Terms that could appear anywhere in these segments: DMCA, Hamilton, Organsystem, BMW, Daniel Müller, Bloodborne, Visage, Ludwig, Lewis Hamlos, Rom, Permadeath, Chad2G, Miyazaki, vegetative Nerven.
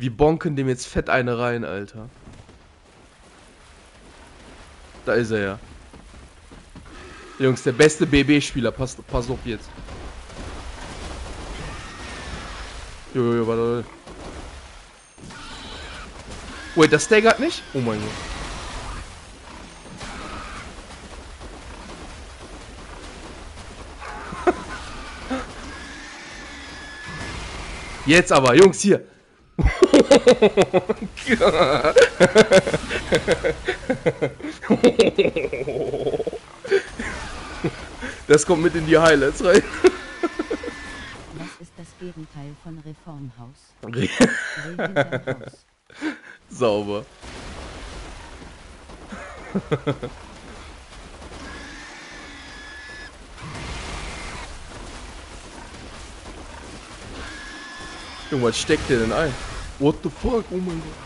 Wir bonken dem jetzt fett eine rein, Alter. Da ist er ja. Jungs, der beste BB-Spieler. Pass auf jetzt. Jojojo, warte. Wait, das staggert nicht? Oh mein Gott. Jetzt aber, Jungs, hier. Das kommt mit in die Highlights rein. Was ist das Gegenteil von Reformhaus? Regenhaus. Sauber. Junge, was steckt der denn ein? What the fuck? Oh mein Gott.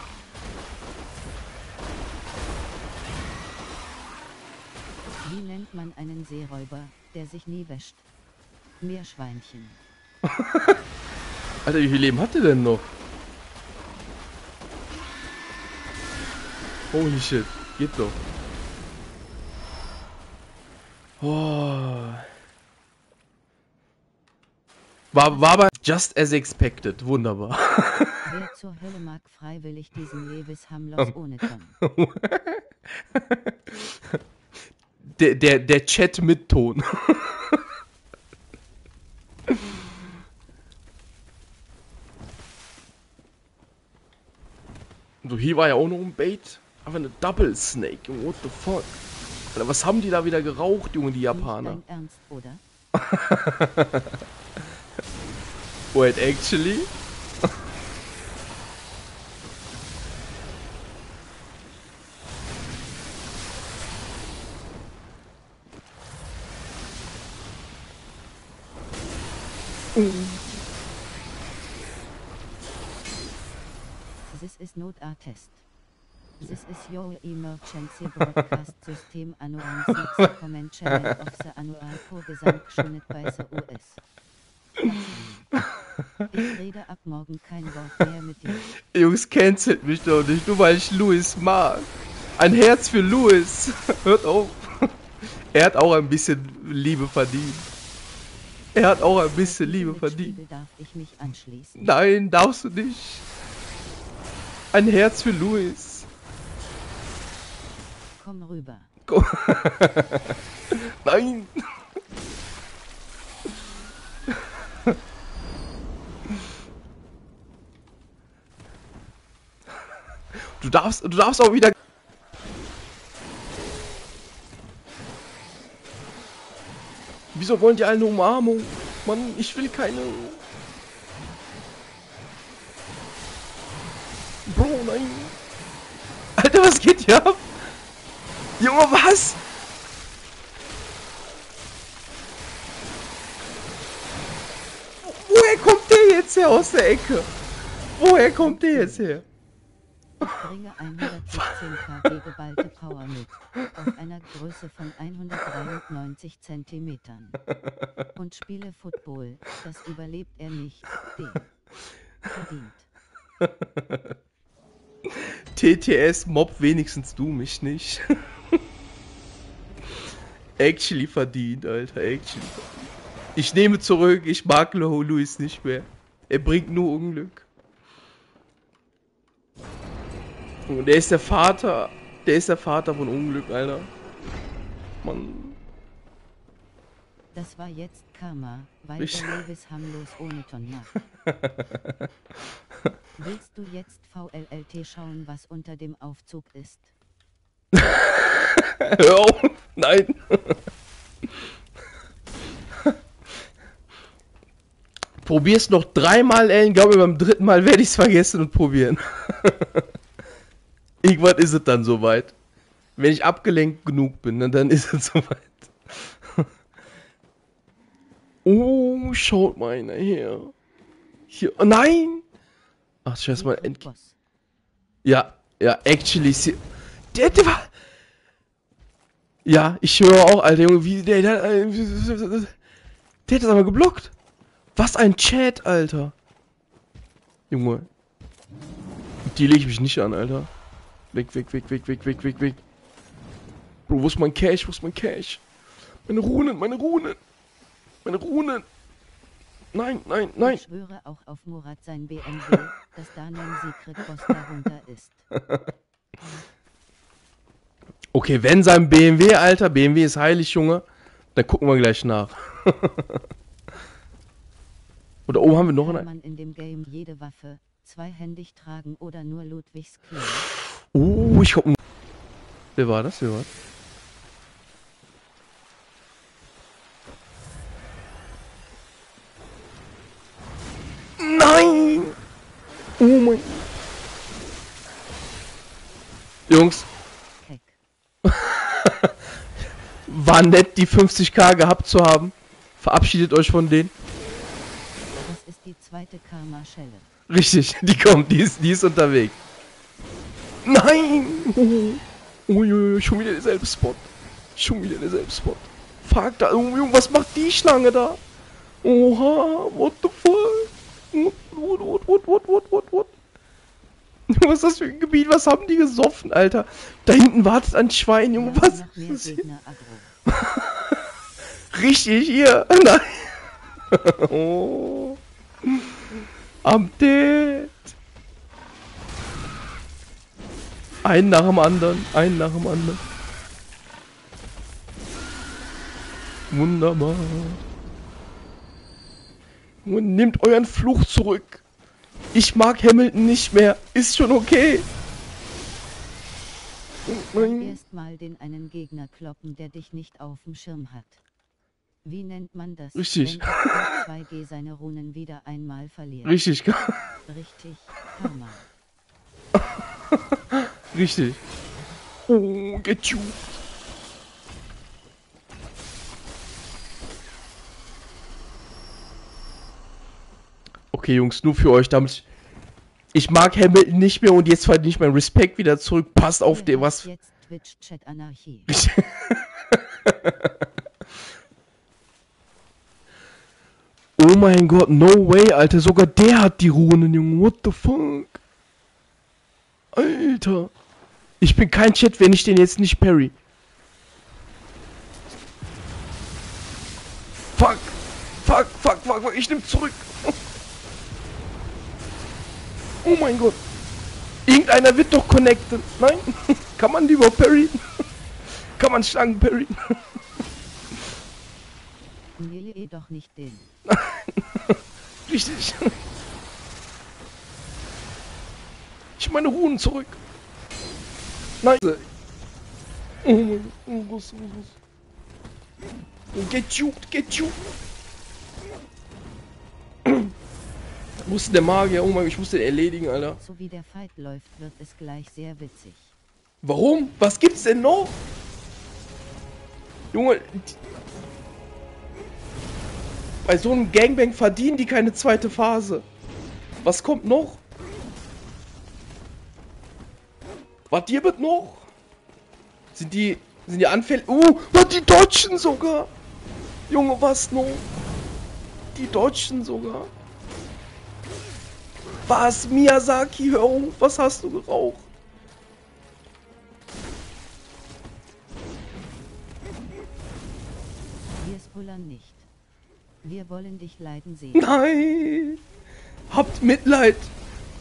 Wie nennt man einen Seeräuber, der sich nie wäscht? Meerschweinchen. Alter, wie viel Leben hat der denn noch? Holy shit, geht doch. Oh. War aber just as expected. Wunderbar. Wer zur Hölle mag freiwillig diesen Lewis Hamlos ohne Ton? Der Chat mit Ton. So, hier war ja auch noch ein Bait. Aber eine Double Snake. What the fuck? Alter, was haben die da wieder geraucht, Junge, die Japaner? Nicht dein Ernst, oder? Wait, actually? This is not a test. This is your emergency broadcast system annual 6 comment channel of the annual Vorgesangsstunde bei the US. Ich rede ab morgen kein Wort mehr mit dir. Jungs, cancelt mich doch nicht, nur weil ich Lewis mag. Ein Herz für Lewis. Hört auf. Er hat auch ein bisschen Liebe verdient. Er hat auch ein bisschen Liebe verdient. Darf ich mich anschließen? Nein, darfst du nicht. Ein Herz für Lewis. Komm rüber. Komm. Nein. Du darfst auch wieder. Wieso wollen die alle eine Umarmung? Mann, ich will keine. Bro, nein. Alter, was geht hier ab? Junge, was? Woher kommt der jetzt her aus der Ecke? Woher kommt der jetzt her? Ich bringe 115 kg geballte Power mit, auf einer Größe von 193 cm. Und spiele Football, das überlebt er nicht. Den. Verdient. TTS Mob wenigstens du mich nicht. Actually verdient, Alter, actually. Ich nehme zurück, ich mag Lewis nicht mehr. Er bringt nur Unglück. Und der ist der Vater von Unglück, Alter. Mann. Das war jetzt Karma, weil der Lewis Hamlos ohne Ton macht. Willst du jetzt VLLT schauen, was unter dem Aufzug ist? Hör auf! Nein! Probier's noch dreimal, Ellen. Ich glaube, beim dritten Mal werde ich's vergessen und probieren. Irgendwann ist es dann soweit. Wenn ich abgelenkt genug bin, dann ist es soweit. Oh, schaut mal einer her. Hier. Oh, nein! Ach, scheiß mal. Ja, actually. Der war. Ja, ich höre auch, Alter, Junge, wie. Der hat das aber geblockt. Was ein Chat, Alter. Junge. Auf die lege ich mich nicht an, Alter. Weg, weg, weg, weg, weg, weg, weg, weg. Bro, wo ist mein Cash? Wo ist mein Cash? Meine Runen, meine Runen. Meine Runen. Nein, nein, nein. Ich schwöre auch auf Murat sein BMW, dass da ein Secret Boss darunter ist. Okay, wenn sein BMW, Alter. BMW ist heilig, Junge. Dann gucken wir gleich nach. Oder oben haben wir noch einen. Kann man in dem Game jede Waffe zweihändig tragen oder nur Ludwigs Knie? Oh, ich hab... Wer war das? Wer war das? Nein! Oh mein... Jungs. War nett, die 50k gehabt zu haben. Verabschiedet euch von denen. Das ist die zweite Karma-Schelle. Richtig, die kommt, die ist unterwegs. Nein! Uiuiui, schon wieder derselbe Spot. Schon wieder derselbe Spot. Fuck, da, was macht die Schlange da? Oha, what the fuck? What? Was ist das für ein Gebiet? Was haben die gesoffen, Alter? Da hinten wartet ein Schwein, Junge. Was ist hier? Richtig, hier. Nein. Oh. Am Dead. Einen nach dem anderen. Einen nach dem anderen. Wunderbar. Und nehmt euren Fluch zurück. Ich mag Hamilton nicht mehr. Ist schon okay. Erstmal den einen Gegner kloppen, der dich nicht auf dem Schirm hat. Wie nennt man das? Richtig. Wenn er 2G seine Runen wieder einmal verliert. Richtig. Richtig. Karma. Richtig. Oh, get you. Okay, Jungs, nur für euch, damit... Ich mag Hamilton nicht mehr und jetzt fällt nicht mein Respekt wieder zurück. Passt auf der was... Jetzt Twitch-Chat-Anarchie. Oh mein Gott, no way, Alter. Sogar der hat die Runen, Junge. What the fuck? Alter. Ich bin kein Chat, wenn ich den jetzt nicht parry. Fuck. Fuck, fuck, fuck, fuck. Ich nehm zurück. Oh mein Gott. Irgendeiner wird doch connected. Nein? Kann man die überhaupt parryen? Kann man Schlangen parryen? Nee, doch nicht den. Richtig. Ich meine Runen zurück. Nein. Oh mein Gott. Oh, get juked, get juked. Wo ist denn der Magier? Oh mein Gott, ich muss den erledigen, Alter. So wie der Fight läuft, wird es gleich sehr witzig. Warum? Was gibt's denn noch? Junge... Bei so einem Gangbang verdienen die keine zweite Phase. Was kommt noch? Was gibt noch? Sind die anfällig? Oh, die dodgen sogar! Junge, was noch? Die dodgen sogar. Was, Miyazaki, hör auf, was hast du geraucht? Wir spoilern nicht. Wir wollen dich leiden sehen. Nein! Habt Mitleid!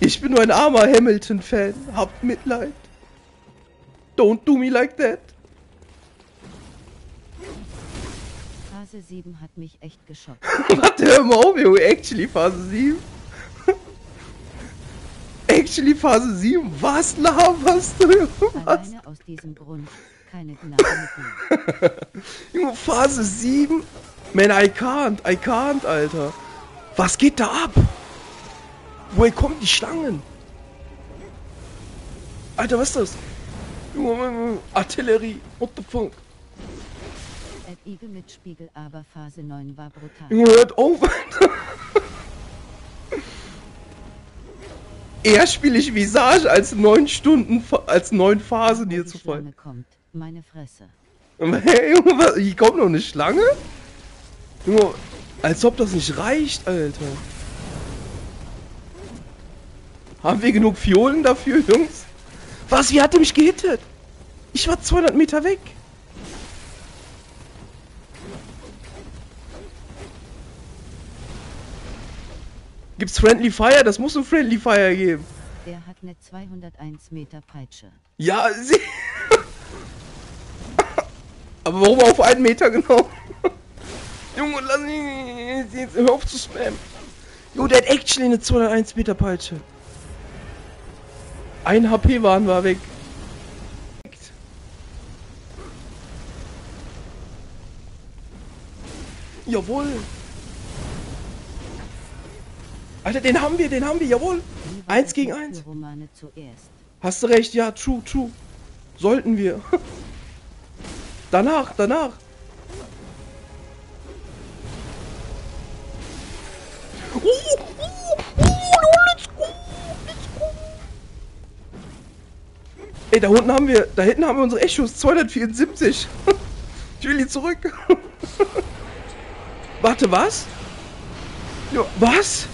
Ich bin nur ein armer Hamilton-Fan. Habt Mitleid! Don't do me like that! Phase 7 hat mich echt geschockt. Warte, hör mal auf, Junge. Actually, Phase 7? Actually Phase 7, was laberst du? Alleine aus diesem Grund keine Gnade mit dir. Junge, Phase 7? Man, I can't, Alter. Was geht da ab? Woher kommen die Schlangen? Alter, was ist das? Junge, Artillerie, what the fuck? Igel mit Spiegel, aber Phase 9 war brutal. Junge, hört auf, Alter. Eher spiele ich Visage als 9 Stunden, als 9 Phasen hier zu fallen. Eine Schlange kommt, meine Fresse. Hey, Junge, was? Hier kommt noch eine Schlange? Junge, als ob das nicht reicht, Alter. Haben wir genug Fiolen dafür, Jungs? Was? Wie hat er mich gehittet? Ich war 200 Meter weg. Gibt's Friendly Fire? Das muss ein Friendly Fire geben. Der hat eine 201 Meter Peitsche. Ja, sie... Aber warum auf einen Meter genau? Junge, lass mich jetzt, hör auf zu spammen. Jo, der hat actually eine 201 Meter Peitsche. Ein HP waren wir weg. Jawohl. Alter, den haben wir, jawohl. 1 gegen 1. Hast du recht, ja, true. Sollten wir. Danach. Ey, da hinten haben wir unsere Echos, 274. Ich will die zurück. Warte, was? Jo, was?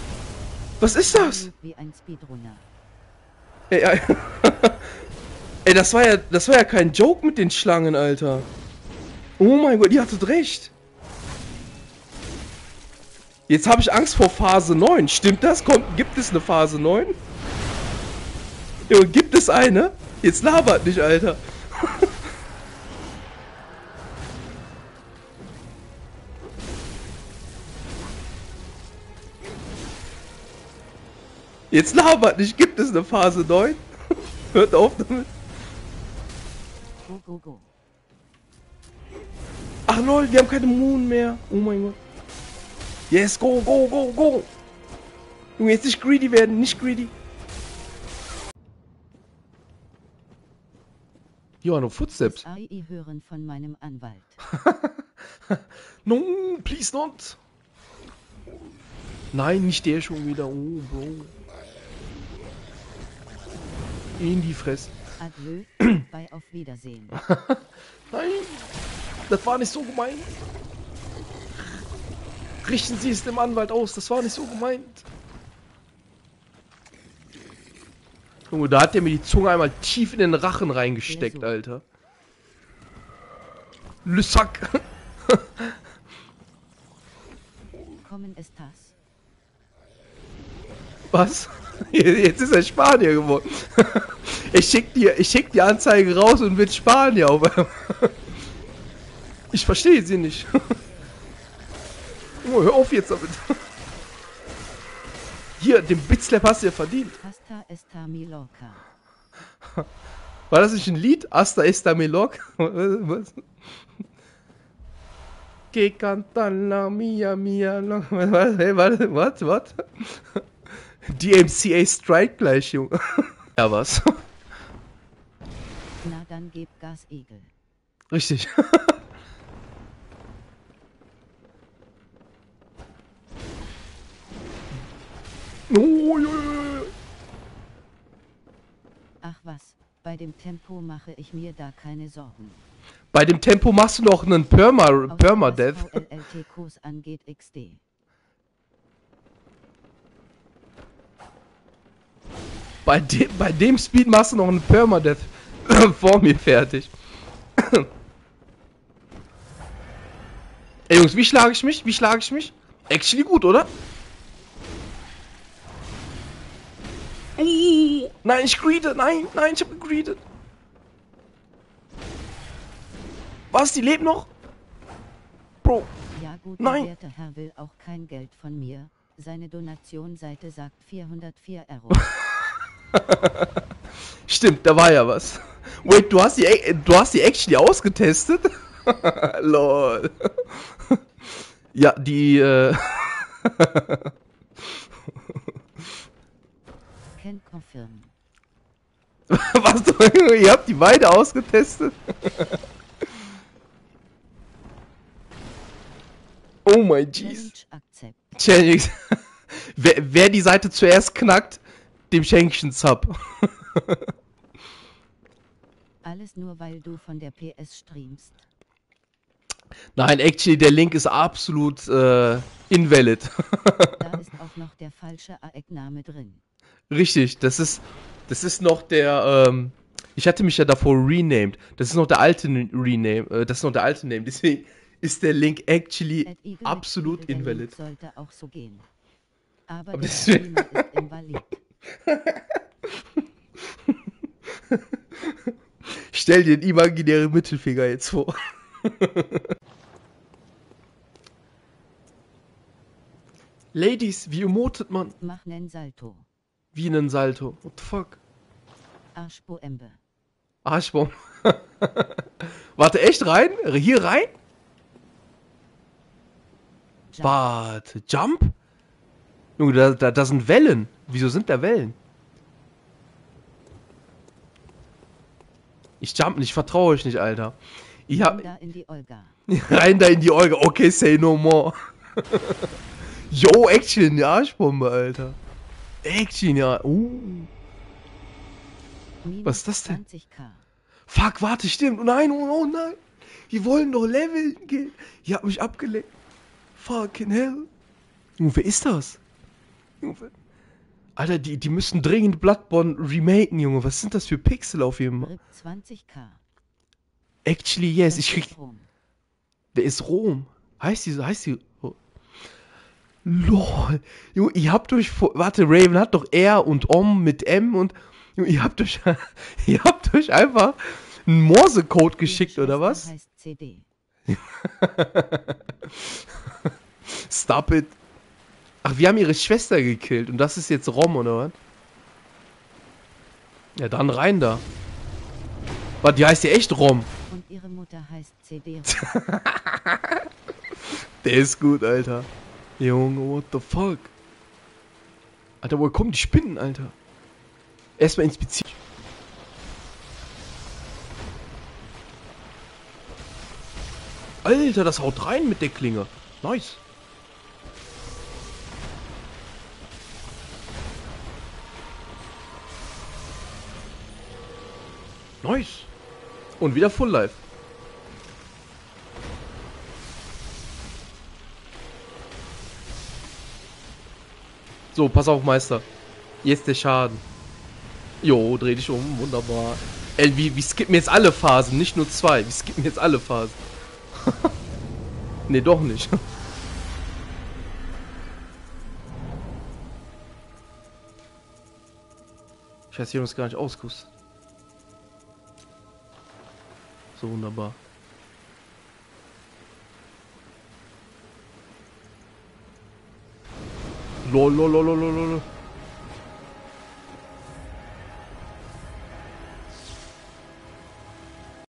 Was ist das? Wie ein Speedrunner. Ey. Ey, das war ja kein Joke mit den Schlangen, Alter. Oh mein Gott, ihr hattet recht. Jetzt habe ich Angst vor Phase 9. Stimmt das? Gibt es eine Phase 9? Jo, gibt es eine? Jetzt labert nicht, Alter. Jetzt labert nicht. Gibt es eine Phase 9? Hört auf damit. Go. Ach lol, wir haben keine Moon mehr. Oh mein Gott. Yes, go. Junge, jetzt nicht greedy werden. Ja, no footsteps. AI hören von meinem Anwalt. No, please not. Nein, nicht der schon wieder. Oh, Bro. In die Fresse. Adieu, bei auf Wiedersehen. Nein, das war nicht so gemeint. Richten Sie es dem Anwalt aus, das war nicht so gemeint. Junge, da hat der mir die Zunge einmal tief in den Rachen reingesteckt, Alter. Le Sack. Kommen ist das. Was? Jetzt ist er Spanier geworden. Ich schick die Anzeige raus und wird Spanier auf einmal. Ich verstehe sie nicht. Oh, hör auf jetzt damit. Hier, den Bitslap hast du ja verdient. Hasta esta mi loca. War das nicht ein Lied? Hasta esta mi loca? Was? Que canta la mia loca. Was? DMCA Strike gleich, Junge. Ja, was? Na, dann gib Gas, Egel. Richtig. Oh, yeah. Ach was, bei dem Tempo mache ich mir da keine Sorgen. Bei dem Tempo machst du noch einen Permadeath. Was VLLT-Kurs angeht, XD. Bei dem Speed machst du noch einen Permadeath vor mir fertig. Ey Jungs, wie schlage ich mich? Actually gut, oder? Nein, ich greeted. Nein, ich habe gegreedet. Was, die lebt noch? Bro. Ja, gut, nein. Der werte Herr will auch kein Geld von mir. Seine Donationsseite sagt 404 €. Stimmt, da war ja was. Wait, du hast die actually ausgetestet? Lol. Ja, die Can confirm. Was? Ihr habt die beide ausgetestet? Oh mein Jeez. Wer die Seite zuerst knackt, dem schenke ich einen Sub. Alles nur, weil du von der PS streamst. Nein, actually, der Link ist absolut invalid. Da ist auch noch der falsche AEG-Name drin. Richtig, das ist noch der, ich hatte mich ja davor renamed. Das ist noch der alte Rename, das ist noch der alte Name, deswegen ist der Link actually absolut invalid. Sollte auch so gehen. Aber deswegen ist invalid. Stell dir den imaginären Mittelfinger jetzt vor. Ladies, wie emotet man? Mach nen Salto. Wie nen Salto? What the fuck? Arschbombe. Arschbombe. Warte, echt rein? Hier rein? Jump. Warte, Jump? Junge, da sind Wellen. Wieso sind da Wellen? Ich jump nicht, ich vertraue euch nicht, Alter. Ich hab... Rein da in die Olga. Rein da in die Olga. Okay, say no more. Yo, Action, die Arschbombe, Alter. Action, ja. Was ist das denn? 20K. Fuck, warte, stimmt. Oh nein, oh nein. Wir wollen doch leveln gehen. Ihr habt mich abgelenkt. Fucking hell. Junge, wer ist das? Junge, Alter, die müssen dringend Bloodborne remaken, Junge. Was sind das für Pixel auf jedem? 20K. Actually, yes. Ich krieg... Wer ist Rom? Heißt die so? Heißt die... Lol. Junge, ihr habt euch vor... Warte, Raven hat doch R und Om mit M und... Junge, ihr habt euch einfach einen Morsecode geschickt, oder was? Heißt CD. Stop it. Ach, wir haben ihre Schwester gekillt und das ist jetzt Rom, oder was? Ja, dann rein da. Warte, die heißt ja echt Rom. Und ihre Mutter heißt CD. Der ist gut, Alter. Junge, what the fuck? Alter, woher kommen die Spinnen, Alter? Erstmal inspizieren. Alter, das haut rein mit der Klinge. Nice. Nice. Und wieder Full Life. So, pass auf, Meister. Jetzt der Schaden. Jo, dreh dich um. Wunderbar. Ey, wir skippen jetzt alle Phasen. Nicht nur zwei. Wir skippen jetzt alle Phasen. Ne, doch nicht. Scheiße, wir haben es gar nicht ausgekostet. So, wunderbar. Lol, lol, lol, lol, lol.